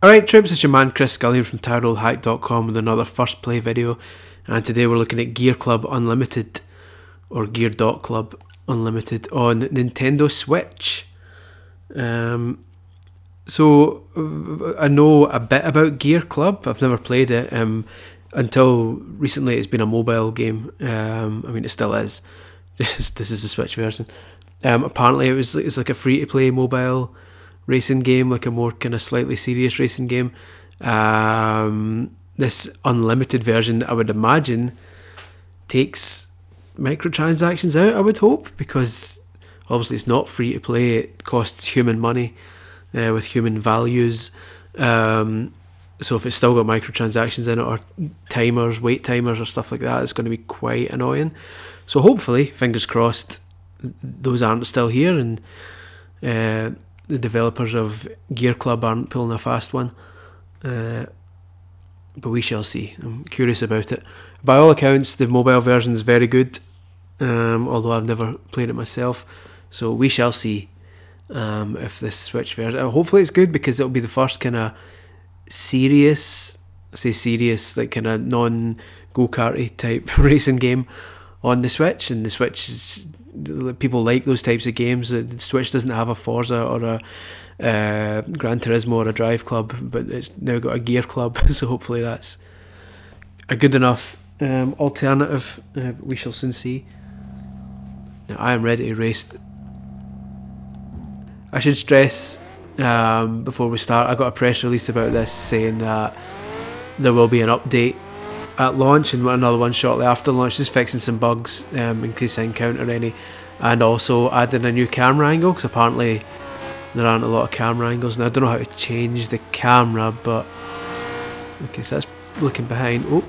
Alright troops, it's your man Chris Scullion from TiredOldHack.com with another first play video, and today we're looking at Gear Club Unlimited, or Gear.Club Unlimited on Nintendo Switch. So I know a bit about Gear Club. I've never played it until recently. It's been a mobile game. I mean, it still is. This is the Switch version. Apparently it's like a free to play mobile racing game, like a more kind of slightly serious racing game. This unlimited version, I would imagine, takes microtransactions out, I would hope, because obviously it's not free to play, it costs human money with human values. So if it's still got microtransactions in it, or timers, wait timers or stuff like that, it's going to be quite annoying. So hopefully, fingers crossed, those aren't still here, and the developers of Gear Club aren't pulling a fast one, but we shall see. I'm curious about it. By all accounts, the mobile version is very good, although I've never played it myself, so we shall see if this Switch version. Hopefully it's good, because it'll be the first kind of serious, I say serious, like kind of non-go-karty type racing game on the Switch, and the Switch is... people like those types of games. The Switch doesn't have a Forza or a Gran Turismo or a Drive Club, but it's now got a Gear Club, so hopefully that's a good enough alternative. We shall soon see. Now I am ready to race. I should stress before we start, I got a press release about this saying that there will be an update at launch and another one shortly after launch, just fixing some bugs in case I encounter any, and also adding a new camera angle, because apparently there aren't a lot of camera angles, and I don't know how to change the camera, but okay, so that's looking behind. Oh,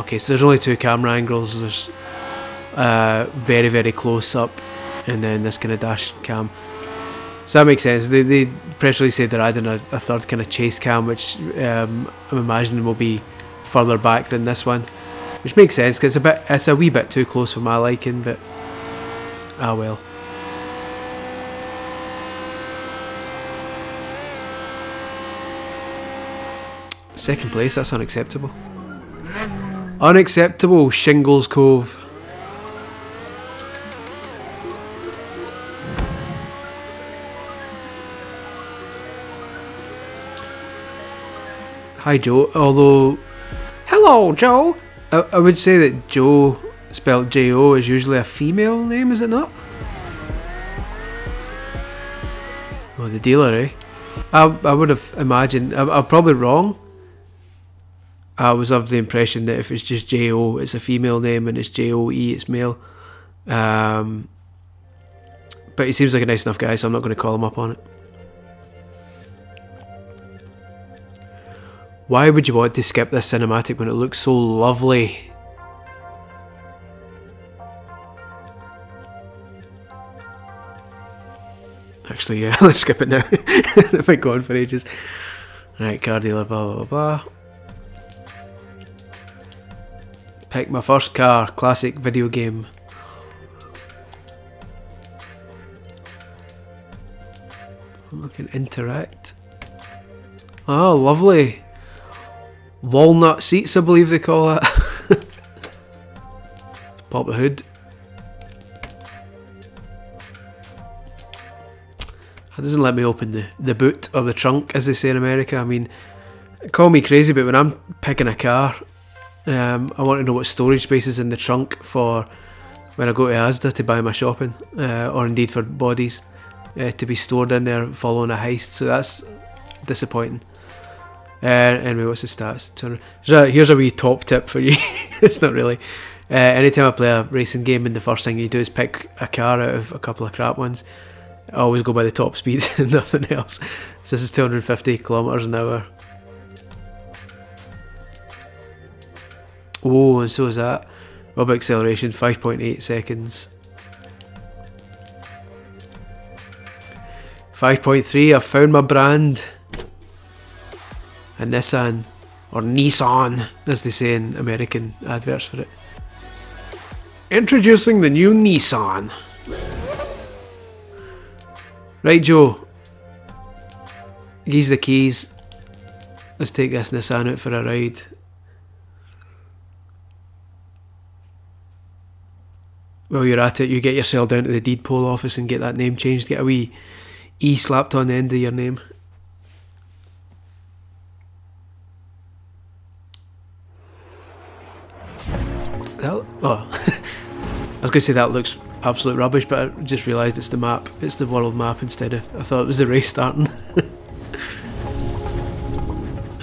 okay, so there's only two camera angles. There's very, very close up, and then this kind of dash cam. So that makes sense. They press release said they're adding a third kind of chase cam, which I'm imagining will be further back than this one, which makes sense because it's a wee bit too close for my liking. But ah well. Second place. That's unacceptable. Unacceptable, Shingles Cove. Hi Joe, although... Hello Joe! I would say that Joe, spelled J-O, is usually a female name, is it not? Oh, the dealer, eh? I would have imagined, I'm probably wrong. I was of the impression that if it's just J-O, it's a female name, and it's J-O-E, it's male. But he seems like a nice enough guy, so I'm not going to call him up on it. Why would you want to skip this cinematic when it looks so lovely? Actually, yeah, let's skip it now. I've been going for ages. Right, car dealer, blah, blah, blah. Pick my first car, classic video game. I can interact. Oh, lovely. Walnut seats, I believe they call it. Pop the hood. That doesn't let me open the boot or the trunk, as they say in America. I mean, call me crazy, but when I'm picking a car, I want to know what storage space is in the trunk for when I go to Asda to buy my shopping, or indeed for bodies to be stored in there following a heist. So that's disappointing. Anyway, what's the stats? Here's a wee top tip for you. It's not really. Anytime I play a racing game and the first thing you do is pick a car out of a couple of crap ones, I always go by the top speed and nothing else. So this is 250 kilometers an hour. Oh, and so is that. What about acceleration? 5.8 seconds. 5.3, I've found my brand. A Nissan, or Nissan, as they say in American adverts for it. Introducing the new Nissan. Right, Joe. Here's the keys. Let's take this Nissan out for a ride. While you're at it, you get yourself down to the deed poll office and get that name changed. Get a wee E slapped on the end of your name. Oh, I was going to say that looks absolute rubbish, but I just realised it's the map. It's the world map instead of... I thought it was the race starting.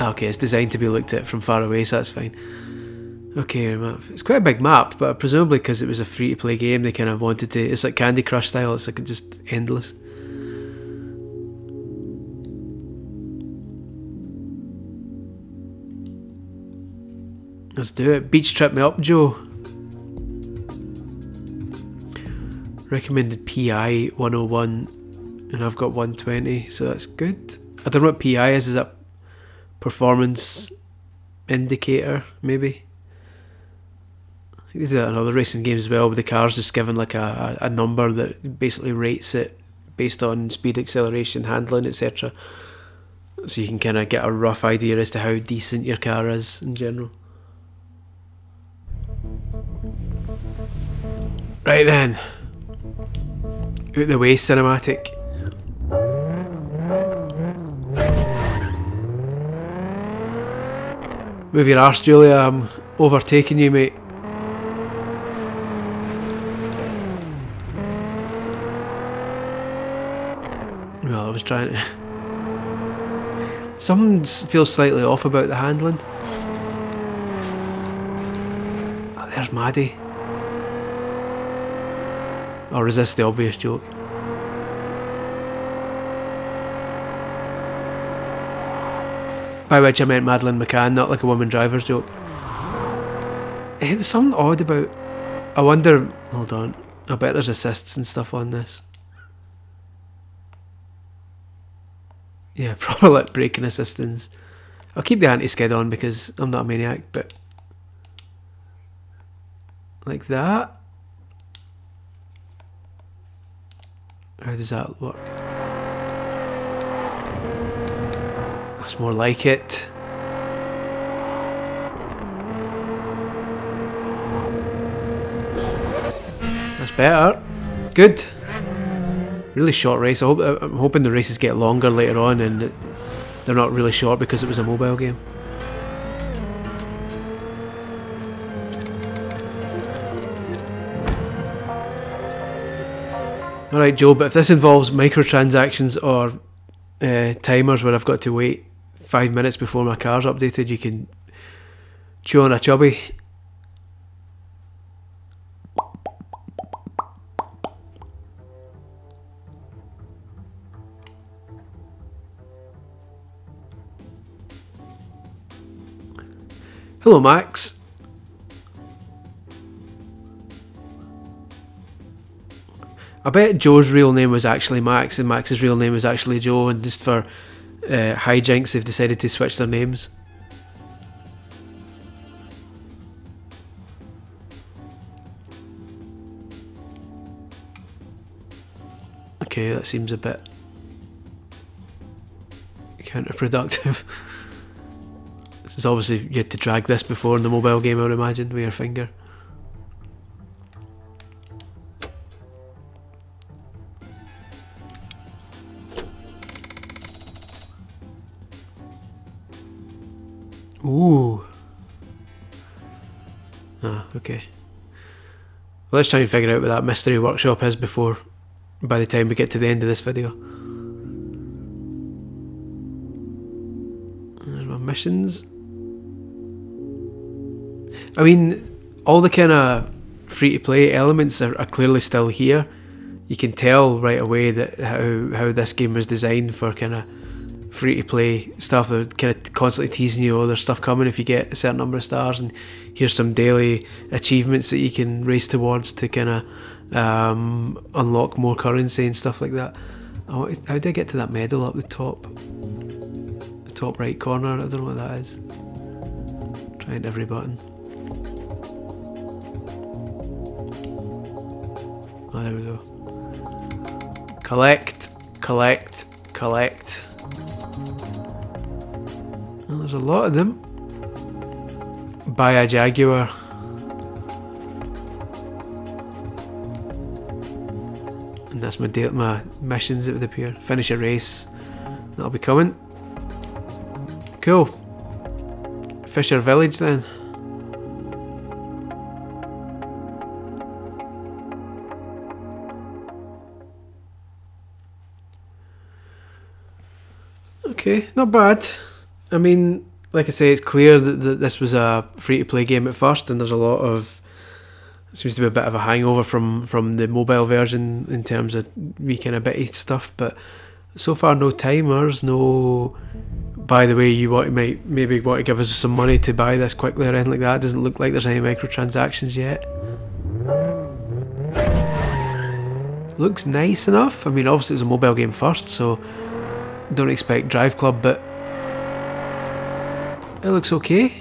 Okay, it's designed to be looked at from far away, so that's fine. Okay, map. It's quite a big map, but presumably because it was a free-to-play game, they kind of wanted to... It's like Candy Crush style, it's like just endless. Let's do it. Beach trip me up, Joe. Recommended PI 101, and I've got 120, so that's good. I don't know what PI is. Is that performance indicator, maybe? I think they do that in other racing games as well, with the cars just given like a number that basically rates it based on speed, acceleration, handling, etc. So you can kind of get a rough idea as to how decent your car is in general. Right then. Out the way, cinematic. Move your arse, Julia, I'm overtaking you, mate. Well, I was trying to... Something feels slightly off about the handling. Oh, there's Maddie. Or is this the obvious joke? By which I meant Madeleine McCann, not like a woman driver's joke. There's something odd about... I wonder... Hold on. I bet there's assists and stuff on this. Yeah, probably like braking assistance. I'll keep the anti-skid on because I'm not a maniac, but... Like that? How does that work? That's more like it. That's better. Good. Really short race. I'm hoping the races get longer later on and they're not really short because it was a mobile game. Alright, Joe, but if this involves microtransactions or timers where I've got to wait 5 minutes before my car's updated, you can chew on a chubby. Hello, Max. I bet Joe's real name was actually Max and Max's real name was actually Joe, and just for hijinks they've decided to switch their names. Okay, that seems a bit counterproductive. This is obviously, you had to drag this before in the mobile game, I would imagine, with your finger. Ooh. Ah, okay. Well, let's try and figure out what that mystery workshop is before, by the time we get to the end of this video. There's my missions. I mean, all the kind of free-to-play elements are clearly still here. You can tell right away that how this game was designed for kind of free-to-play stuff. They're kind of constantly teasing you, oh, there's stuff coming if you get a certain number of stars, and here's some daily achievements that you can race towards to kind of unlock more currency and stuff like that. Oh, how did I get to that medal up the top? The top right corner, I don't know what that is. I'm trying every button. Oh, there we go. Collect, collect. Well, there's a lot of them. Buy a Jaguar. And that's my missions, it would appear. Finish a race. That'll be coming. Cool. Fisher Village then. Okay, not bad. I mean, like I say, it's clear that this was a free-to-play game at first, and there's a lot of... It seems to be a bit of a hangover from the mobile version in terms of wee kind of bitty stuff, but so far no timers, no... By the way, you might maybe want to give us some money to buy this quickly or anything like that. It doesn't look like there's any microtransactions yet. Looks nice enough. I mean, obviously it's a mobile game first, so... Don't expect Drive Club, but it looks okay.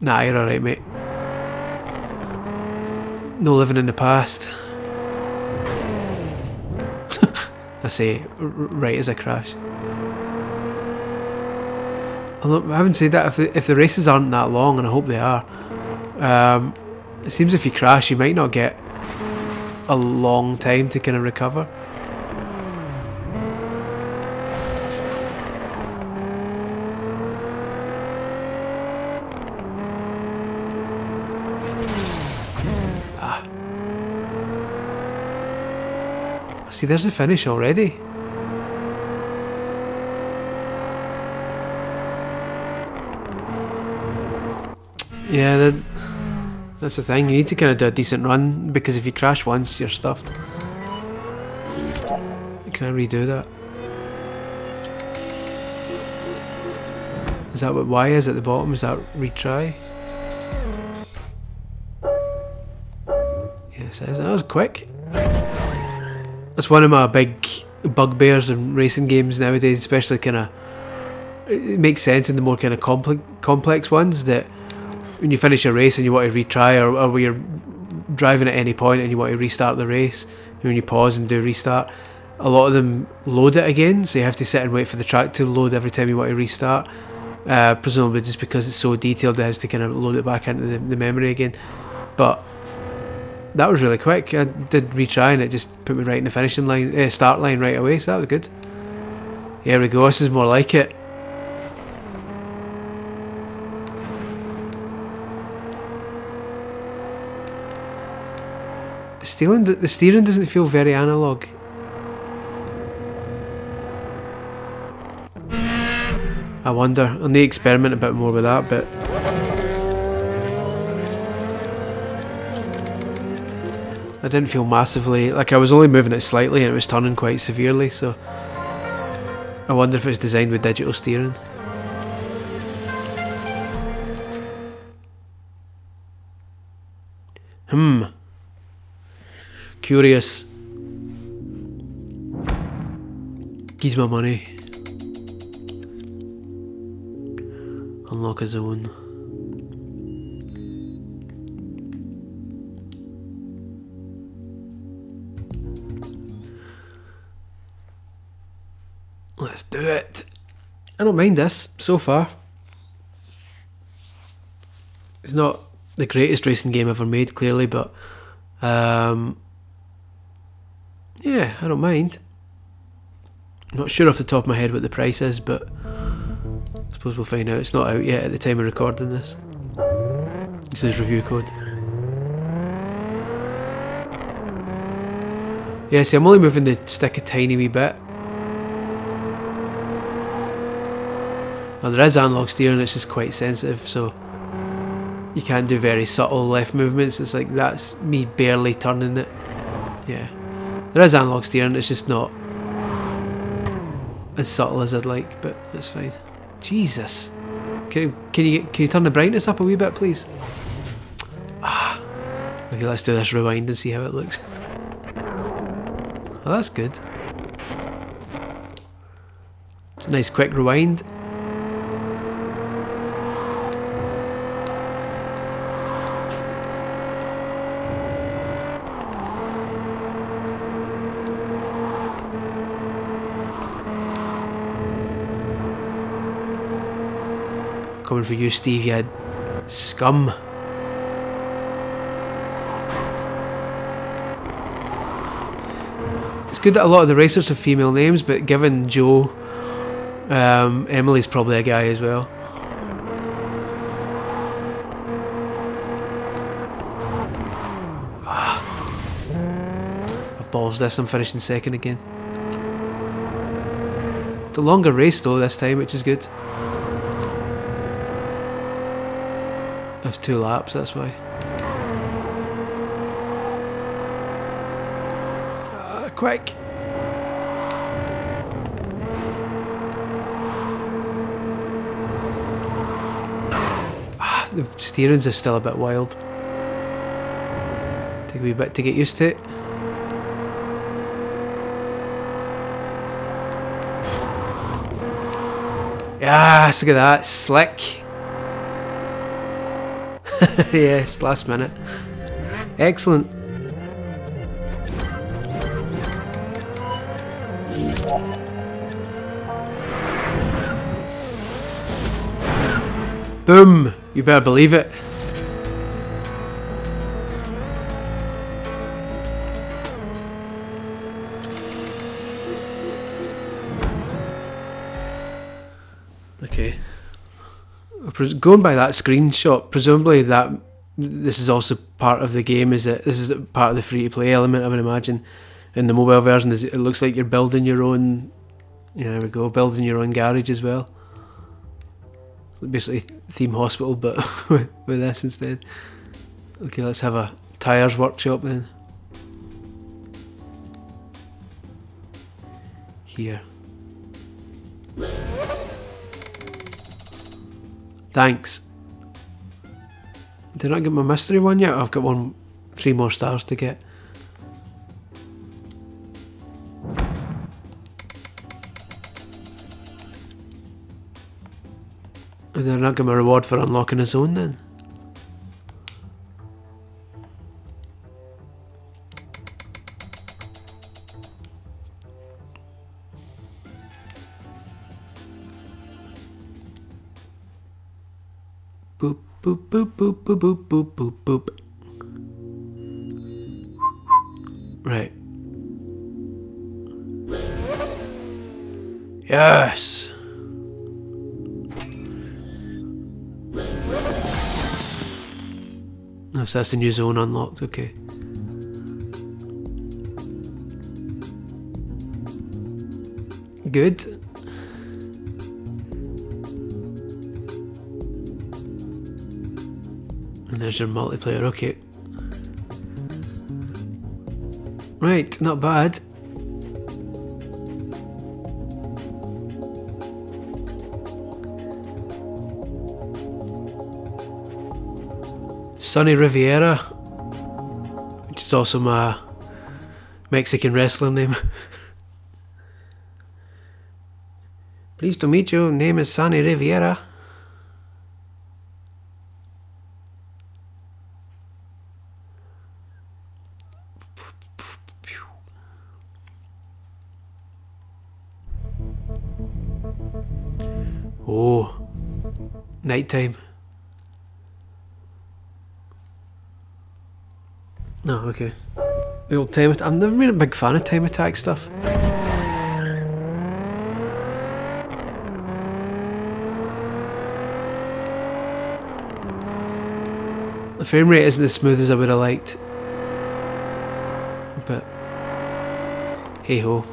Nah, you're alright, mate. No living in the past. I say, right as I crash. Although, I haven't said that, if the races aren't that long, and I hope they are, it seems if you crash, you might not get a long time to kind of recover. Ah. See, there's the finish already. Yeah, that's the thing, you need to kind of do a decent run, because if you crash once, you're stuffed. Can I redo that? Is that what Y is at the bottom? Is that retry? Yes, it is. That was quick. That's one of my big bugbears in racing games nowadays, especially kind of... It makes sense in the more kind of complex ones, that when you finish a race and you want to retry, or when you're driving at any point and you want to restart the race, when you pause and do restart, a lot of them load it again, so you have to sit and wait for the track to load every time you want to restart, presumably just because it's so detailed it has to kind of load it back into the memory again. But that was really quick. I did retry and it just put me right in the finishing line, start line right away, so that was good. Here we go, this is more like it. The steering doesn't feel very analog. I wonder. I need to experiment a bit more with that, but I didn't feel massively like I was only moving it slightly and it was turning quite severely, so I wonder if it's designed with digital steering. Curious. Gives my money. Unlock a zone. Let's do it. I don't mind this so far. It's not the greatest racing game ever made, clearly, but yeah, I don't mind. I'm not sure off the top of my head what the price is, but I suppose we'll find out. It's not out yet at the time of recording this. This is review code. Yeah, see, I'm only moving the stick a tiny wee bit. Now, there is analog steering, it's just quite sensitive, so you can't do very subtle left movements. It's like, that's me barely turning it. Yeah. There is analog steering, it's just not as subtle as I'd like, but that's fine. Jesus. Can you turn the brightness up a wee bit, please? Ah. Okay, let's do this rewind and see how it looks. Oh, that's good. It's a nice quick rewind. coming for you, Steve, you scum. It's good that a lot of the racers have female names, but given Joe, Emily's probably a guy as well. I've balls this, I'm finishing second again. It's a longer race though this time, which is good. That's 2 laps, that's why. Quick! The steering's are still a bit wild. Take a wee bit to get used to it. Yes, look at that, slick! Yes, last minute. Excellent. Boom! You better believe it. Okay. Going by that screenshot, presumably that this is also part of the game, is it? This is part of the free-to-play element, I would imagine. In the mobile version, it looks like you're building your own. Yeah, there we go, building your own garage as well. It's basically Theme Hospital, but with this instead. Okay, let's have a tires workshop then. Here. Thanks. Did I not get my mystery one yet? I've got 3 more stars to get. Did I not get my reward for unlocking a zone then? Boop, boop, boop, boop, boop, boop, boop, boop, boop. Right. Yes! Oh, so that's the new zone unlocked, okay. Good. There's your multiplayer, okay. Right, not bad. Sunny Riviera, which is also my Mexican wrestler name. Pleased to meet you, name is Sunny Riviera. Oh, night time. No, oh, okay. The old time. I'm never been a big fan of time attack stuff. The frame rate isn't as smooth as I would have liked. But hey ho.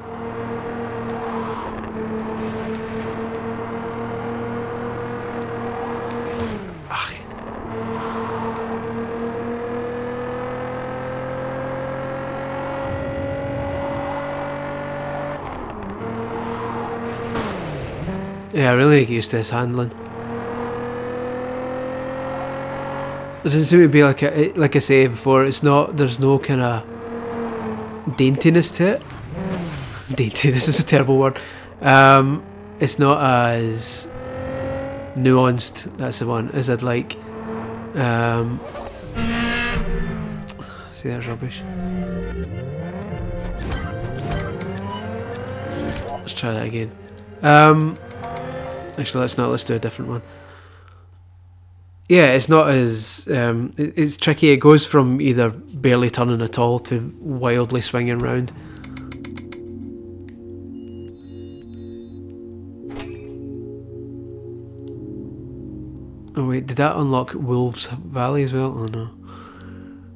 Yeah, I really get used to this handling. There doesn't seem to be like I say before. It's not. There's no kind of daintiness to it. Daintiness is a terrible word. It's not as nuanced. That's the one. As I'd like. See, that's rubbish. Let's try that again. Actually, let's not. Let's do a different one. Yeah, it's not as it's tricky. It goes from either barely turning at all to wildly swinging round. Oh wait, did that unlock Wolves Valley as well? Oh no.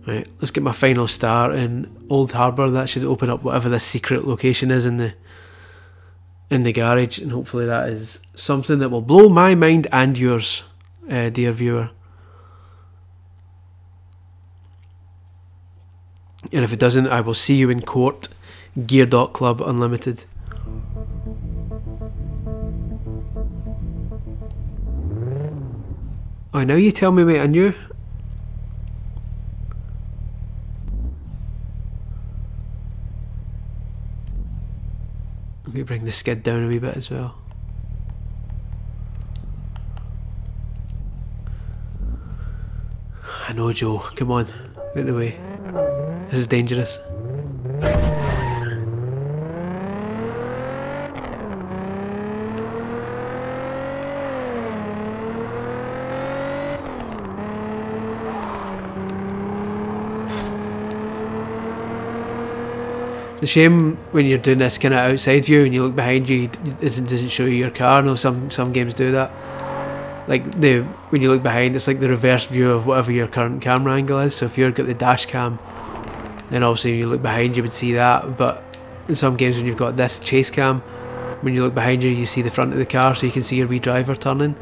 Right, let's get my final star in Old Harbour. That should open up whatever this secret location is in the garage, and hopefully that is something that will blow my mind and yours. Dear viewer. And if it doesn't, I will see you in court. Gear.club Unlimited. Oh, now you tell me, mate, I knew. Let me bring the skid down a wee bit as well. I know, Joe. Come on, out of the way. This is dangerous. It's a shame when you're doing this kind of outside view and you look behind you, it doesn't show you your car. I know some games do that. Like when you look behind, it's like the reverse view of whatever your current camera angle is. So if you've got the dash cam, then obviously when you look behind you would see that. But in some games when you've got this chase cam, when you look behind you, you see the front of the car, so you can see your wee driver turning.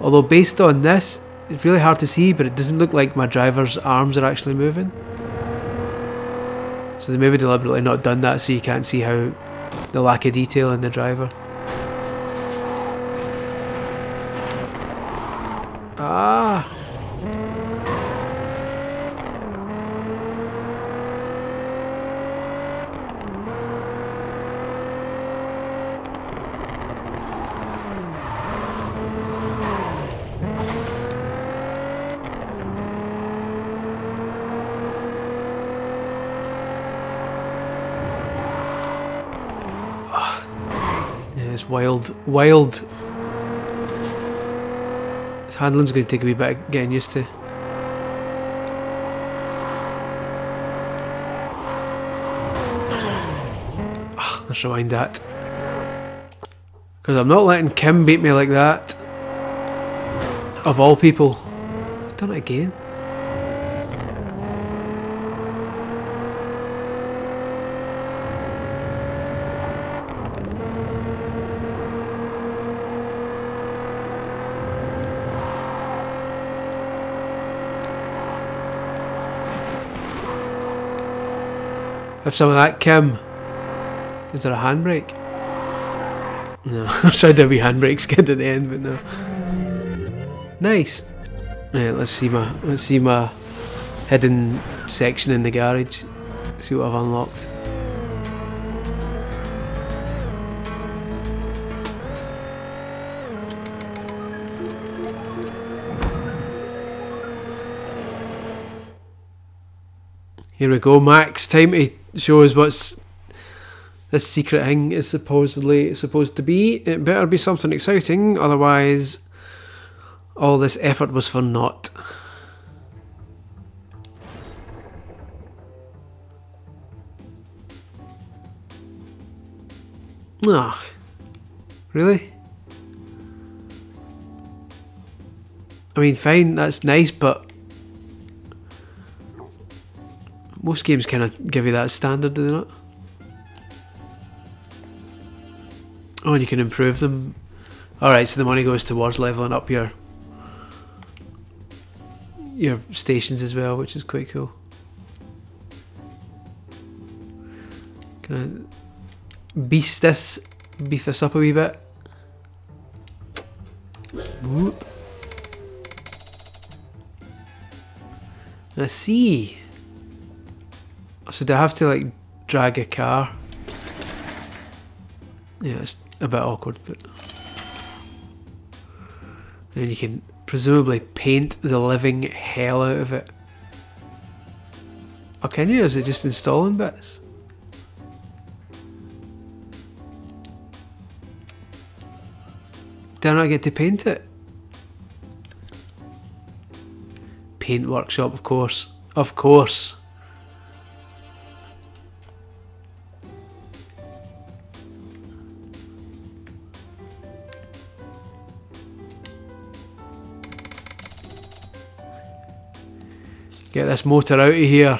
Although based on this, it's really hard to see, but it doesn't look like my driver's arms are actually moving. So they maybe deliberately not done that so you can't see how the lack of detail in the driver. Ah! Oh. Yeah, it's wild, wild. Handling's going to take a wee bit of getting used to. Oh, let's rewind that. Because I'm not letting Kim beat me like that. Of all people. I've done it again. Have some of that, Kim. Is there a handbrake? No, I tried a wee handbrake skid at the end, but no. Nice. Right, let's see my hidden section in the garage. See what I've unlocked. Here we go, Max. Time to show us what's this secret thing is supposed to be. It better be something exciting, otherwise all this effort was for naught. Ah, really? I mean, fine, that's nice, but most games kind of give you that standard, do they not? Oh, and you can improve them. Alright, so the money goes towards levelling up your stations as well, which is quite cool. Can I beef this up a wee bit? Whoop. I see. So do I have to like drag a car? Yeah, it's a bit awkward, but then you can presumably paint the living hell out of it. Oh, can you? Or is it just installing bits? Did I not get to paint it? paint workshop, of course. Of course. Get this motor out of here.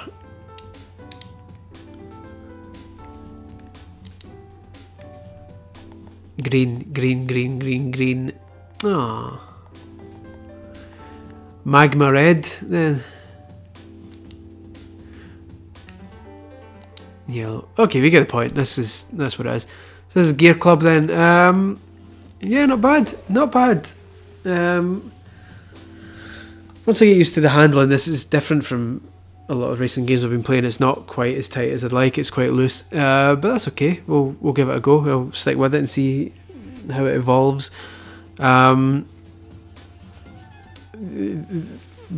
Green, green, green, green, green. Ah, magma red then. Yellow. Okay, we get the point. That's what it is. So this is Gear Club then. Yeah, not bad, not bad. Once I get used to the handling, this is different from a lot of racing games I've been playing. It's not quite as tight as I'd like, it's quite loose. But that's okay, we'll give it a go. I'll stick with it and see how it evolves.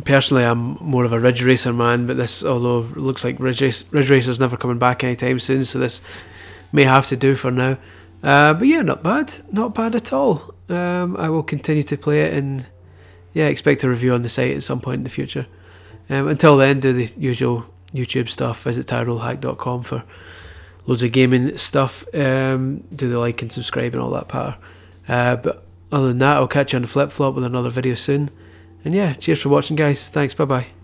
Personally, I'm more of a Ridge Racer man, but this, although it looks like Ridge Racer's never coming back anytime soon, so this may have to do for now. But yeah, not bad, not bad at all. I will continue to play it and... yeah, expect a review on the site at some point in the future. Until then, do the usual YouTube stuff. Visit TiredOldHack.com for loads of gaming stuff. Do the like and subscribe and all that patter. But other than that, I'll catch you on the flip-flop with another video soon. And yeah, cheers for watching, guys. Thanks, bye-bye.